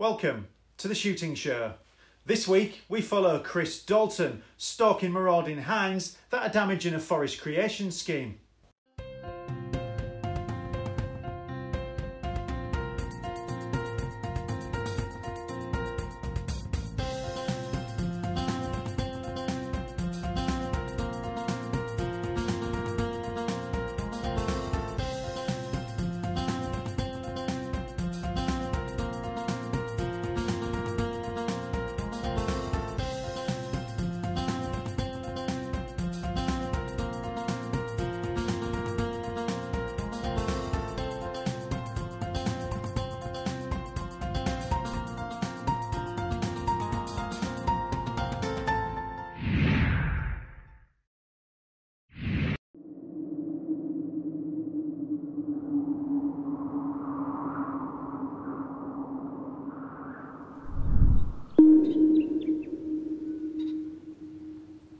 Welcome to The Shooting Show. This week we follow Chris Dalton stalking marauding hinds that are damaging a forest creation scheme.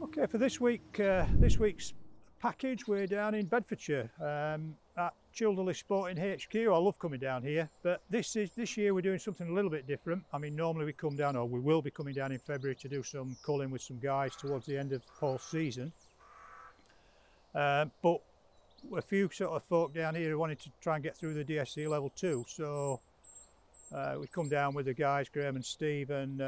Okay, for this week, this week's package, we're down in Bedfordshire at Childerley Sporting HQ. I love coming down here, but this year we're doing something a little bit different. I mean, normally we come down, or we will be coming down in February to do some culling with some guys towards the end of fall season. But a few sort of folk down here wanted to try and get through the DSC level 2, so we come down with the guys, Graham and Steve, and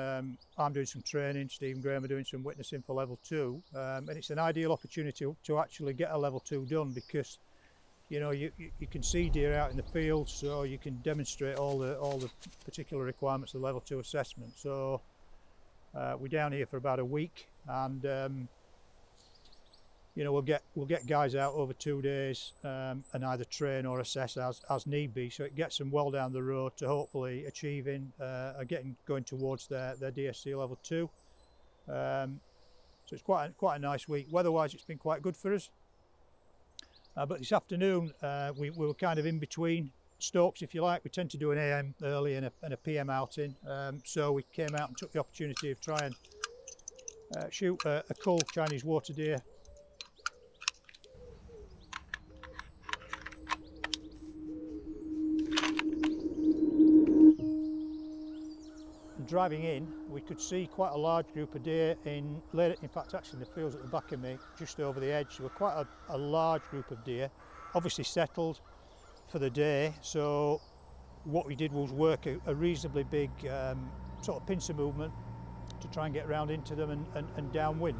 I'm doing some training, Steve and Graham are doing some witnessing for level 2, and it's an ideal opportunity to actually get a level 2 done, because you know you can see deer out in the field, so you can demonstrate all the particular requirements of level 2 assessment. So we're down here for about a week, and you know, we'll get guys out over 2 days and either train or assess as need be, so it gets them well down the road to hopefully achieving or going towards their DSC level 2. So it's quite a nice week. Weather-wise, it's been quite good for us. But this afternoon we were kind of in between stokes, if you like. We tend to do an AM early and a PM outing, so we came out and took the opportunity of trying and shoot a cull Chinese water deer. Driving in, we could see quite a large group of deer in the fields at the back of me, just over the edge. There were quite a large group of deer, obviously settled for the day. So what we did was work a reasonably big sort of pincer movement to try and get round into them and downwind.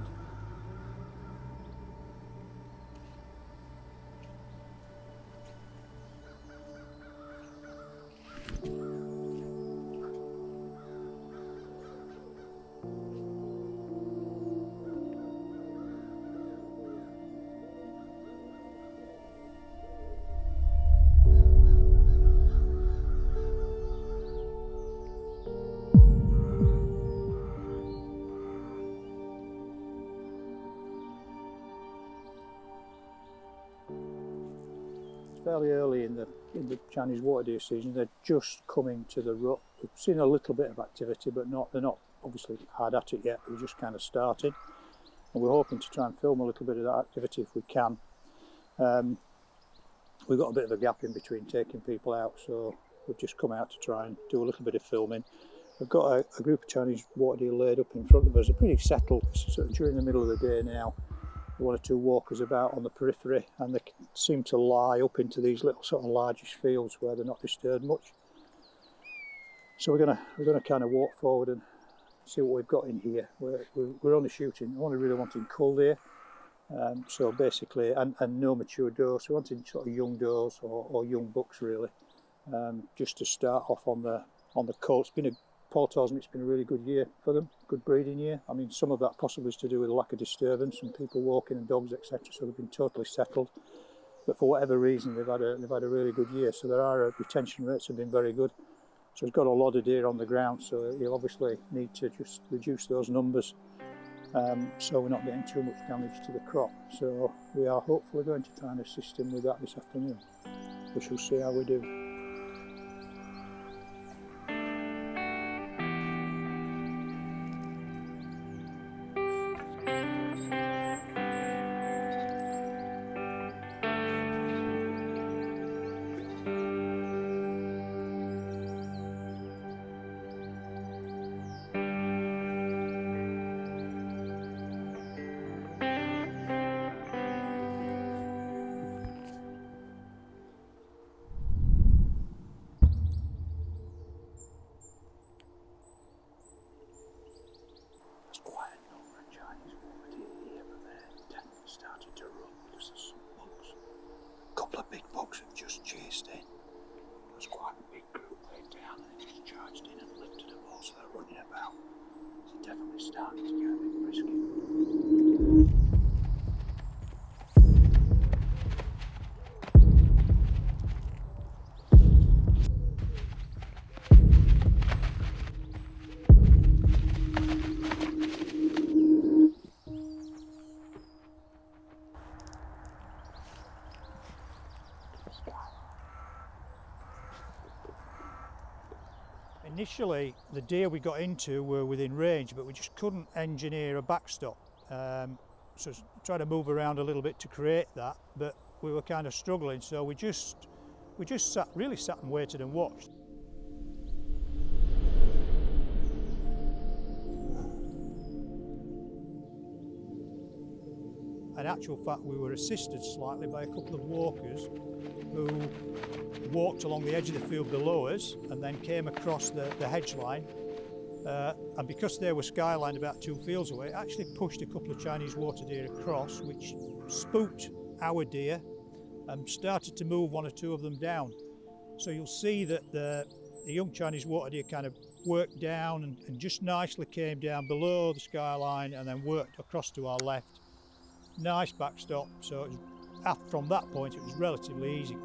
Fairly early in the Chinese water deer season, they're just coming to the rut. We've seen a little bit of activity, but they're not obviously hard at it yet. We've just kind of started, and we're hoping to try and film a little bit of that activity if we can. We've got a bit of a gap in between taking people out, so we've just come out to try and do a little bit of filming. We've got a group of Chinese water deer laid up in front of us. They're pretty settled, sort of during the middle of the day now. One or two walkers about on the periphery, and they seem to lie up into these little sort of largish fields where they're not disturbed much. So we're gonna kind of walk forward and see what we've got in here. We're only shooting, only really wanting cull deer, so basically, and no mature does. We're wanting sort of young does or young bucks really, just to start off on the cull. Paul tells me it's been a really good year for them, good breeding year. I mean, some of that possibly is to do with a lack of disturbance and people walking and dogs, etc. So they've been totally settled. But for whatever reason, they've had a really good year. So retention rates have been very good. So he's got a lot of deer on the ground. So he'll obviously need to just reduce those numbers, so we're not getting too much damage to the crop. So we are hopefully going to try and assist him with that this afternoon. We shall see how we do. couple of big bucks have just chased in. There's quite a big group laid down and they just charged in and lifted them all, so they're running about. So definitely starting to get a bit risky. Initially, the deer we got into were within range, but we just couldn't engineer a backstop. So trying to move around a little bit to create that, but we were kind of struggling. So we just really sat and waited and watched. In actual fact, we were assisted slightly by a couple of walkers who walked along the edge of the field below us and then came across the hedge line, and because they were skylined about 2 fields away, it actually pushed a couple of Chinese water deer across, which spooked our deer and started to move 1 or 2 of them down. So you'll see that the young Chinese water deer kind of worked down and just nicely came down below the skyline and then worked across to our left. Nice backstop, so it was, from that point it was relatively easy.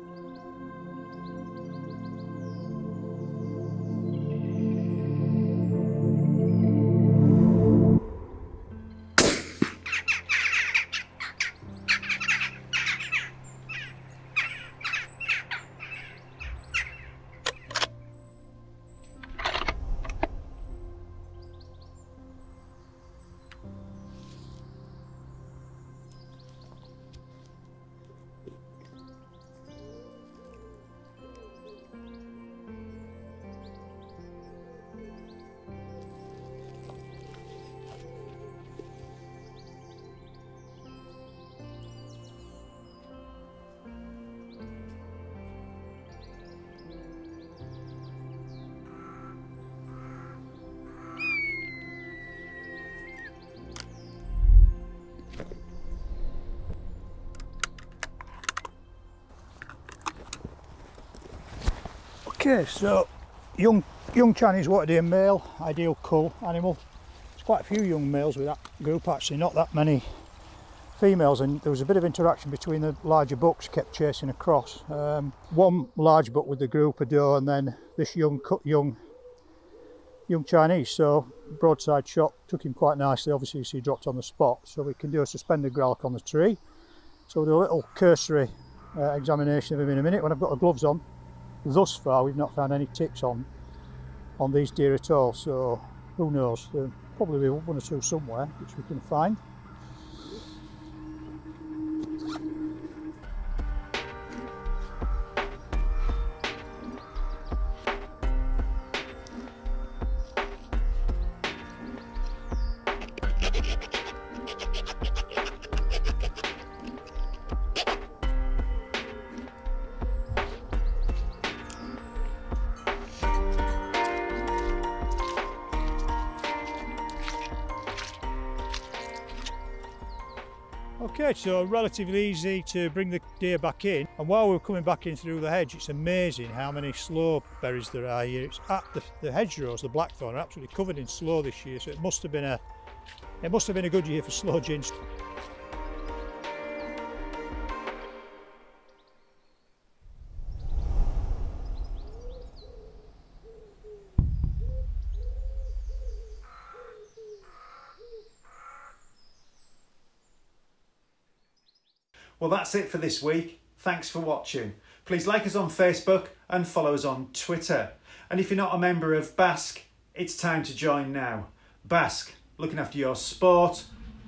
Okay, so young Chinese water deer male, ideal cull animal. There's quite a few young males with that group actually, not that many females, and there was a bit of interaction between the larger bucks kept chasing across. One large buck with the group of doe and then this young Chinese, so broadside shot, took him quite nicely. Obviously you see he dropped on the spot, so we can do a suspended gralloch on the tree. So we'll do a little cursory examination of him in a minute when I've got the gloves on. Thus far we've not found any ticks on these deer at all, so who knows, there'll probably be 1 or 2 somewhere which we can find. Okay, so relatively easy to bring the deer back in, and while we were coming back in through the hedge, it's amazing how many sloe berries there are here. It's at the hedgerows, the blackthorn, are absolutely covered in sloe this year, so it must have been a good year for sloe gins. Well, that's it for this week. Thanks for watching. Please like us on Facebook and follow us on Twitter. And if you're not a member of BASC, it's time to join now. BASC, looking after your sport,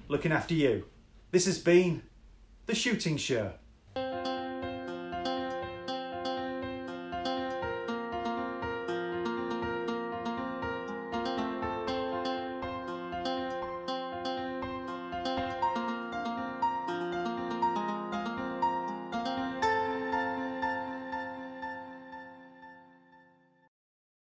looking after you. This has been The Shooting Show.